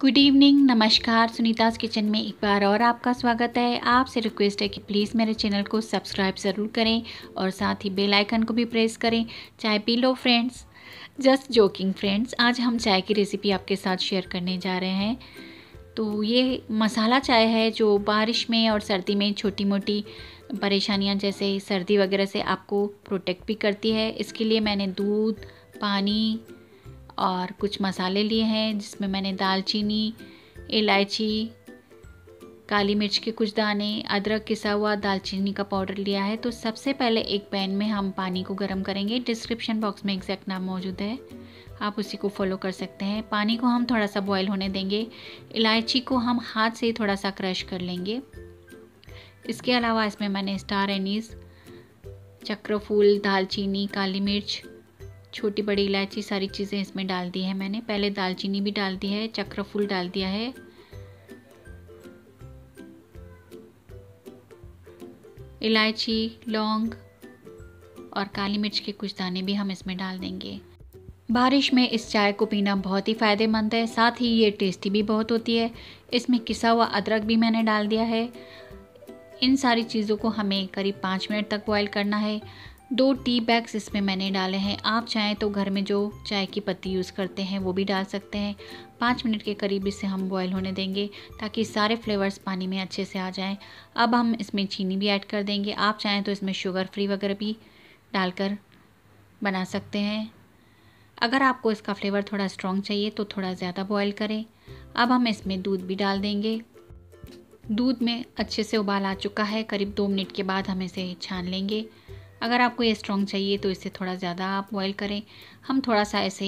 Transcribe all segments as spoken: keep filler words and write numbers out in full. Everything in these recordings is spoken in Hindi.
गुड इवनिंग, नमस्कार। सुनीताज किचन में एक बार और आपका स्वागत है। आपसे रिक्वेस्ट है कि प्लीज़ मेरे चैनल को सब्सक्राइब ज़रूर करें और साथ ही बेल आइकन को भी प्रेस करें। चाय पी लो फ्रेंड्स, जस्ट जोकिंग फ्रेंड्स। आज हम चाय की रेसिपी आपके साथ शेयर करने जा रहे हैं। तो ये मसाला चाय है जो बारिश में और सर्दी में छोटी मोटी परेशानियाँ जैसे सर्दी वगैरह से आपको प्रोटेक्ट भी करती है। इसके लिए मैंने दूध, पानी और कुछ मसाले लिए हैं, जिसमें मैंने दालचीनी, इलायची, काली मिर्च के कुछ दाने, अदरक पिसा हुआ, दालचीनी का पाउडर लिया है। तो सबसे पहले एक पैन में हम पानी को गर्म करेंगे। डिस्क्रिप्शन बॉक्स में एग्जैक्ट नाम मौजूद है, आप उसी को फॉलो कर सकते हैं। पानी को हम थोड़ा सा बॉयल होने देंगे। इलायची को हम हाथ से थोड़ा सा क्रश कर लेंगे। इसके अलावा इसमें मैंने स्टार एनीस, चक्रफूल, दालचीनी, काली मिर्च, छोटी बड़ी इलायची, सारी चीज़ें इसमें डाल दी है मैंने। पहले दालचीनी भी डाल दी है, चक्रफूल डाल दिया है। इलायची, लौंग और काली मिर्च के कुछ दाने भी हम इसमें डाल देंगे। बारिश में इस चाय को पीना बहुत ही फ़ायदेमंद है, साथ ही ये टेस्टी भी बहुत होती है। इसमें किसा हुआ अदरक भी मैंने डाल दिया है। इन सारी चीज़ों को हमें करीब पाँच मिनट तक बॉयल करना है। दो टी बैग्स इसमें मैंने डाले हैं। आप चाहें तो घर में जो चाय की पत्ती यूज़ करते हैं वो भी डाल सकते हैं। पाँच मिनट के करीब इसे हम बॉयल होने देंगे ताकि सारे फ्लेवर्स पानी में अच्छे से आ जाएं। अब हम इसमें चीनी भी ऐड कर देंगे। आप चाहें तो इसमें शुगर फ्री वगैरह भी डालकर बना सकते हैं। अगर आपको इसका फ्लेवर थोड़ा स्ट्रॉन्ग चाहिए तो थोड़ा ज़्यादा बॉयल करें। अब हम इसमें दूध भी डाल देंगे। दूध में अच्छे से उबाल आ चुका है। करीब दो मिनट के बाद हम इसे छान लेंगे। अगर आपको ये स्ट्रॉन्ग चाहिए तो इसे थोड़ा ज़्यादा आप बॉयल करें। हम थोड़ा सा ऐसे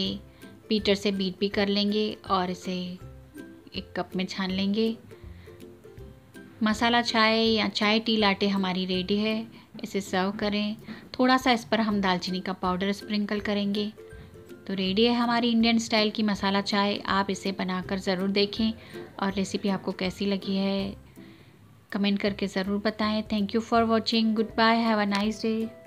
बीटर से बीट भी कर लेंगे और इसे एक कप में छान लेंगे। मसाला चाय या चाय टी लाटे हमारी रेडी है। इसे सर्व करें। थोड़ा सा इस पर हम दालचीनी का पाउडर स्प्रिंकल करेंगे। तो रेडी है हमारी इंडियन स्टाइल की मसाला चाय। आप इसे बनाकर ज़रूर देखें और रेसिपी आपको कैसी लगी है कमेंट करके ज़रूर बताएं। Thank you for watching. Good bye, have a nice day.